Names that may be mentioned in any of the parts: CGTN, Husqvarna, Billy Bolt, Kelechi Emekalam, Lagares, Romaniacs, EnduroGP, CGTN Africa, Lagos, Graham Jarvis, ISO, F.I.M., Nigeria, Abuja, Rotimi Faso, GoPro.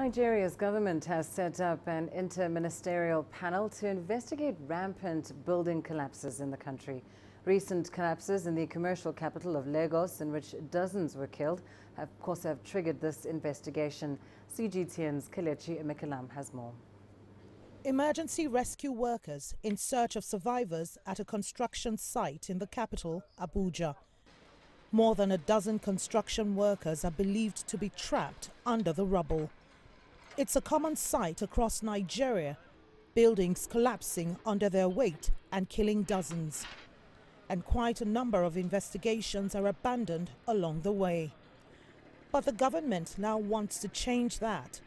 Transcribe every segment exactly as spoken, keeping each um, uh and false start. Nigeria's government has set up an interministerial panel to investigate rampant building collapses in the country. Recent collapses in the commercial capital of Lagos, in which dozens were killed, have, of course, have triggered this investigation. C G T N's Kelechi Emekalam has more. Emergency rescue workers in search of survivors at a construction site in the capital, Abuja. More than a dozen construction workers are believed to be trapped under the rubble. It's a common sight across Nigeria, buildings collapsing under their weight and killing dozens. And quite a number of investigations are abandoned along the way. But the government now wants to change that,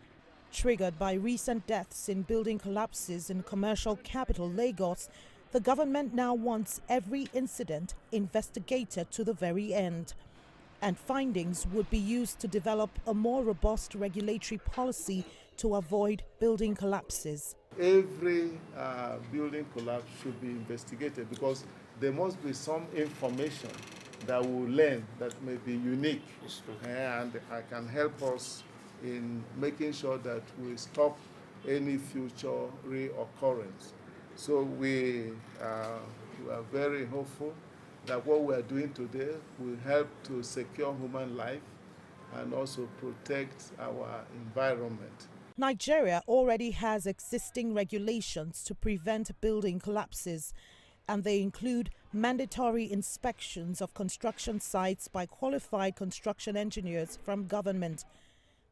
triggered by recent deaths in building collapses in commercial capital Lagos. The government now wants every incident investigated to the very end, and findings would be used to develop a more robust regulatory policy to avoid building collapses. Every uh, building collapse should be investigated, because there must be some information that we'll learn that may be unique and uh, can help us in making sure that we stop any future reoccurrence. So we, uh, we are very hopeful that what we are doing today will help to secure human life and also protect our environment. Nigeria already has existing regulations to prevent building collapses, and they include mandatory inspections of construction sites by qualified construction engineers from government.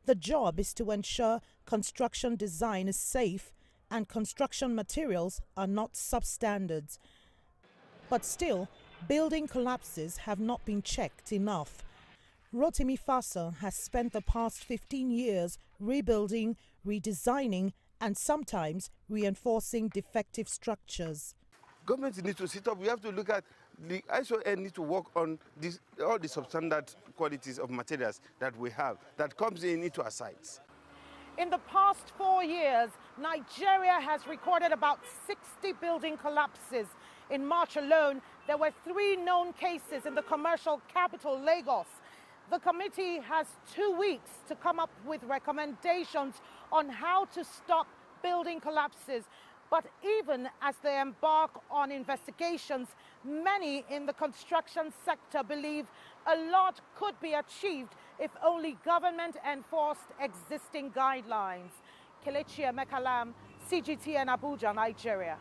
The job is to ensure construction design is safe and construction materials are not substandards. But still, building collapses have not been checked enough. Rotimi Faso has spent the past fifteen years rebuilding, redesigning, and sometimes reinforcing defective structures. Government needs to sit up. We have to look at the I S O need to work on this, all the substandard qualities of materials that we have that comes in into our sites. In the past four years, Nigeria has recorded about sixty building collapses. In March alone, there were three known cases in the commercial capital, Lagos. The committee has two weeks to come up with recommendations on how to stop building collapses. But even as they embark on investigations, many in the construction sector believe a lot could be achieved if only government enforced existing guidelines. Kelechi Emekalam, C G T N, Abuja, Nigeria.